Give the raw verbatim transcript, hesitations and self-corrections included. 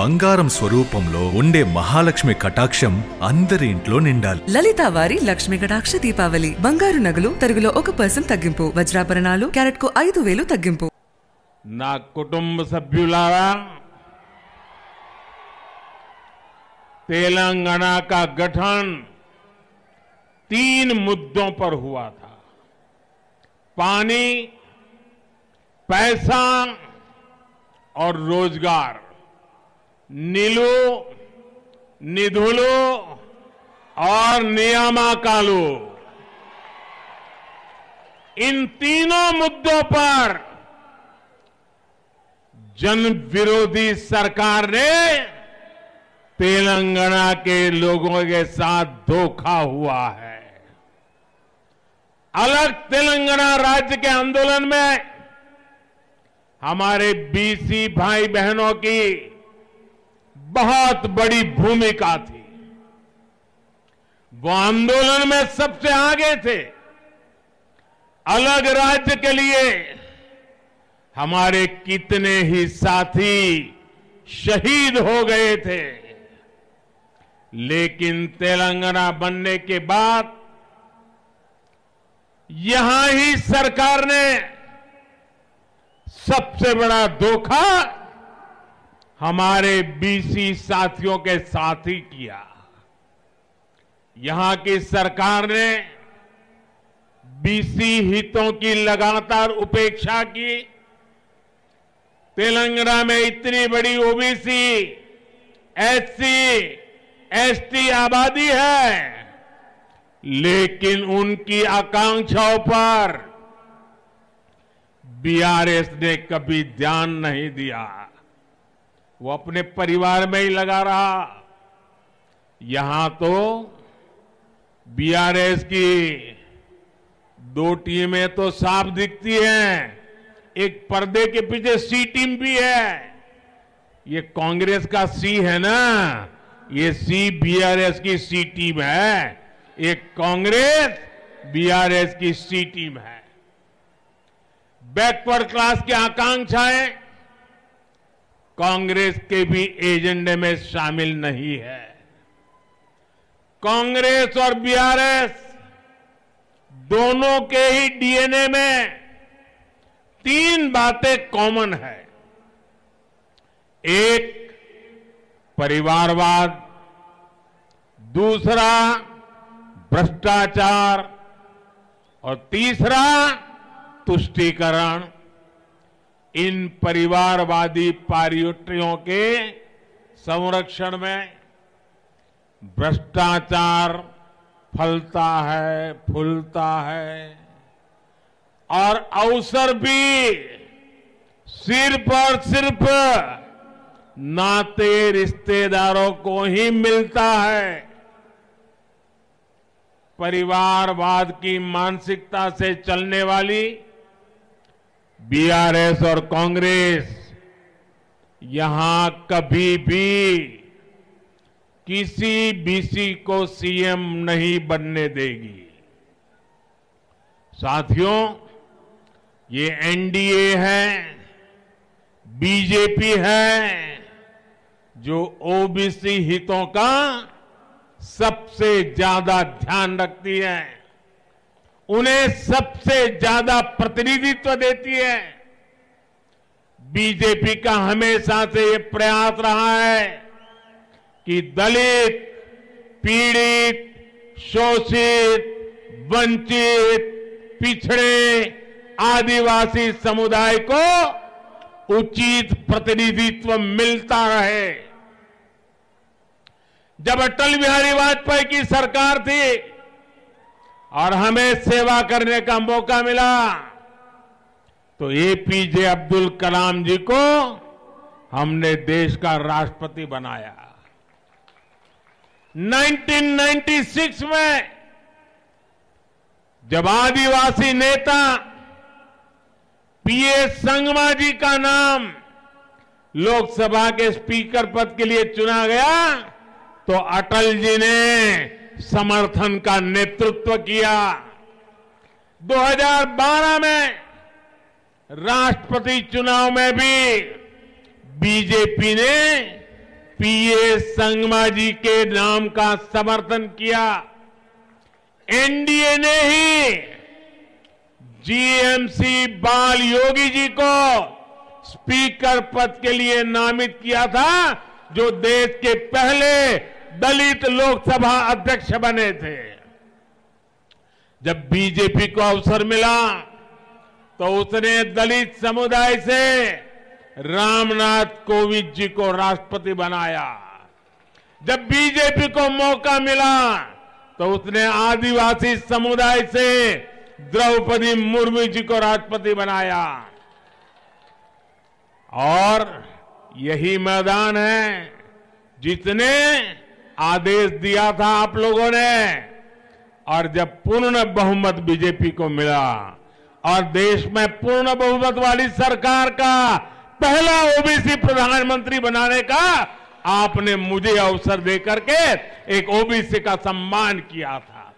బంగారం స్వరూపంలో ఉండే మహాలక్ష్మి కటాక్షం అందరి ఇంట్లో నిండాలి. లలిత వారి లక్ష్మి కటాక్ష దీపావళి బంగారు నగలు తరుగులో ఒక శాతం తగ్గింపు వజ్రాభరణాలు క్యారెట్ కు ఐదు వేలు తగ్గింపు. నా కుటుంబ సభ్యులారా तेलंगाना का गठन तीन मुद्दों पर हुआ था, पानी, पैसा और रोजगार. नीलू, निधुलू और नियामकालू, इन तीनों मुद्दों पर जन विरोधी सरकार ने तेलंगाना के लोगों के साथ धोखा हुआ है. अलग तेलंगाना राज्य के आंदोलन में हमारे बीसी भाई बहनों की बहुत बड़ी भूमिका थी. वो आंदोलन में सबसे आगे थे. अलग राज्य के लिए हमारे कितने ही साथी शहीद हो गए थे, लेकिन तेलंगाना बनने के बाद यहां ही सरकार ने सबसे बड़ा धोखा हमारे बीसी साथियों के साथ ही किया. यहां की सरकार ने बीसी हितों की लगातार उपेक्षा की. तेलंगाना में इतनी बड़ी ओबीसी, एससी, एसटी आबादी है, लेकिन उनकी आकांक्षाओं पर बीआरएस ने कभी ध्यान नहीं दिया. वो अपने परिवार में ही लगा रहा. यहां तो बीआरएस की दो टीमें तो साफ दिखती हैं, एक पर्दे के पीछे सी टीम भी है. ये कांग्रेस का सी है ना, ये सी बीआरएस की सी टीम है. एक कांग्रेस बीआरएस की सी टीम है. बैकवर्ड क्लास की आकांक्षाएं कांग्रेस के भी एजेंडे में शामिल नहीं है. कांग्रेस और बीआरएस दोनों के ही डीएनए में तीन बातें कॉमन है. एक परिवारवाद, दूसरा भ्रष्टाचार और तीसरा तुष्टीकरण. इन परिवारवादी पार्टियों के संरक्षण में भ्रष्टाचार फलता है, फूलता है और अवसर भी सिर्फ और सिर्फ नाते रिश्तेदारों को ही मिलता है. परिवारवाद की मानसिकता से चलने वाली बीआरएस और कांग्रेस यहां कभी भी किसी बीसी को सीएम नहीं बनने देगी. साथियों, ये एनडीए है, बीजेपी है, जो ओबीसी हितों का सबसे ज्यादा ध्यान रखती है, उन्हें सबसे ज्यादा प्रतिनिधित्व देती है. बीजेपी का हमेशा से ये प्रयास रहा है कि दलित, पीड़ित, शोषित, वंचित, पिछड़े आदिवासी समुदाय को उचित प्रतिनिधित्व मिलता रहे. जब अटल बिहारी वाजपेयी की सरकार थी और हमें सेवा करने का मौका मिला, तो एपीजे अब्दुल कलाम जी को हमने देश का राष्ट्रपति बनाया. उन्नीस सौ छियानवे में जब आदिवासी नेता पीए संगमा जी का नाम लोकसभा के स्पीकर पद के लिए चुना गया, तो अटल जी ने समर्थन का नेतृत्व किया. दो हज़ार बारह में राष्ट्रपति चुनाव में भी बीजेपी ने पीए संगमा जी के नाम का समर्थन किया। एनडीए ने ही जीएमसी बाल योगी जी को स्पीकर पद के लिए नामित किया था, जो देश के पहले दलित लोकसभा अध्यक्ष बने थे। जब बीजेपी को अवसर मिला तो उसने दलित समुदाय से रामनाथ कोविंद जी को राष्ट्रपति बनाया। जब बीजेपी को मौका मिला तो उसने आदिवासी समुदाय से द्रौपदी मुर्मू जी को राष्ट्रपति बनाया। और यही मैदान है जिसने आदेश दिया था आप लोगों ने। और जब पूर्ण बहुमत बीजेपी को मिला और देश में पूर्ण बहुमत वाली सरकार का पहला ओबीसी प्रधानमंत्री बनाने का आपने मुझे अवसर देकर के एक ओबीसी का सम्मान किया था।